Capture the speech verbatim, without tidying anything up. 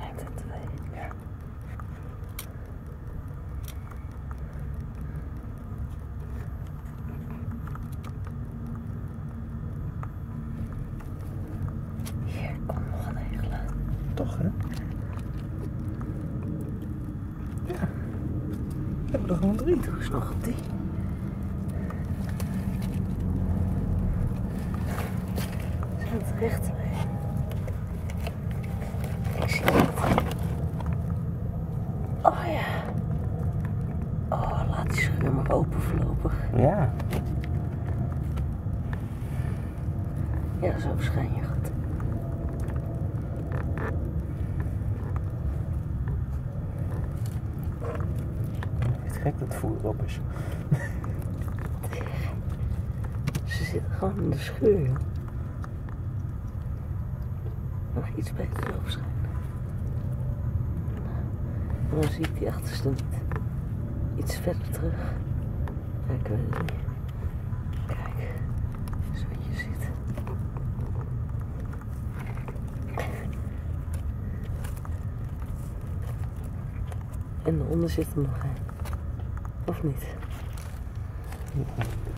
zijn er twee. Ja. Hier komt nog een egel aan. Toch, hè? Ja. We hebben er gewoon drie. Toen is nog een ding. Zijn het recht? Oh ja. Oh, laat die schuur maar open voorlopig. Ja. Ja, zo schijn je goed. Het is gek dat het voer op is. Ze zitten gewoon in de schuur, joh. Nog iets beter zo schijnen. Dan zie ik die achterste niet. Iets verder terug. Ja, ik weet het niet. Kijk, zo wat je ziet. En daaronder zit er nog een. Of niet?